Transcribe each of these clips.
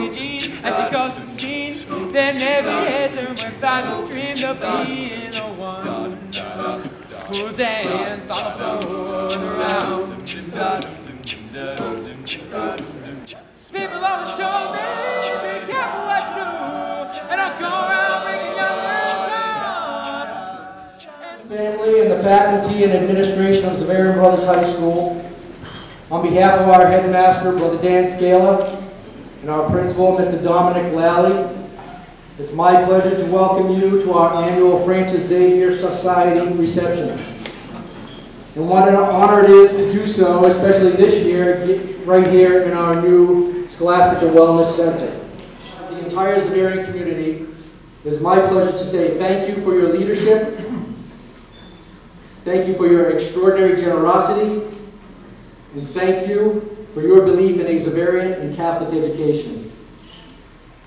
Billie Jean as she goes to sing. Then every head turned when thousands dreamed of being the one who'll dance all around. People always told me, be careful what you do, and I'll go around making young men's family and the faculty and administration of Xaverian Brothers High School, on behalf of our headmaster, Brother Dan Scala, and our principal, Mr. Dominic Lally, it's my pleasure to welcome you to our annual Francis Xavier Society reception. And what an honor it is to do so, especially this year, right here in our new Scholastic and Wellness Center. The entire Xaverian community, it is my pleasure to say thank you for your leadership, thank you for your extraordinary generosity, and thank you for your belief in a Xaverian and Catholic education.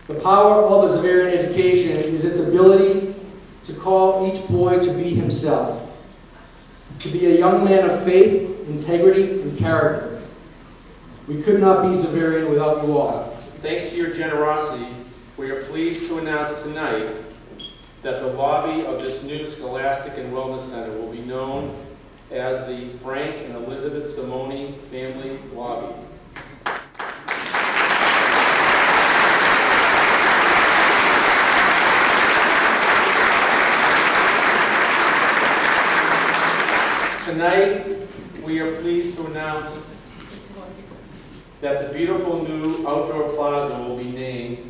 The power of a Xaverian education is its ability to call each boy to be himself, to be a young man of faith, integrity, and character. We could not be Xaverian without you all. Thanks to your generosity, we are pleased to announce tonight that the lobby of this new Scholastic and Wellness Center will be known as the Frank and Elizabeth Simoni Family Lobby. Tonight, we are pleased to announce that the beautiful new outdoor plaza will be named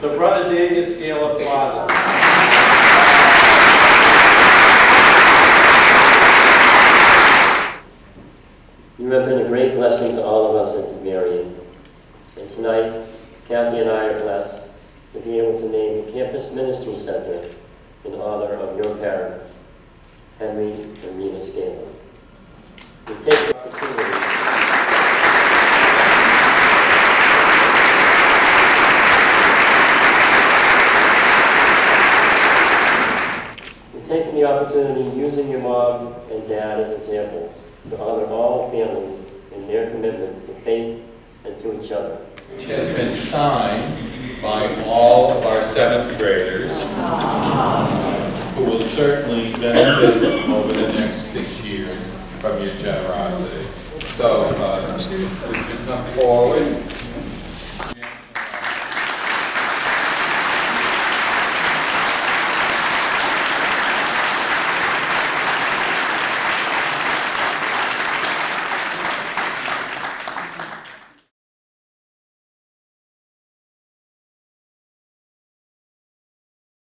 the Brother David Scala Plaza. You have been a great blessing to all of us at Xaverian. And tonight, Kathy and I are blessed to be able to name the Campus Ministry Center in honor of your parents, Henry and Rita Scala. We take the opportunity using your mom and dad as examples to honor all families in their commitment to faith and to each other. Which has been signed by all of our 7th graders, who will certainly benefit over the next 6 years from your generosity. So, you can come forward.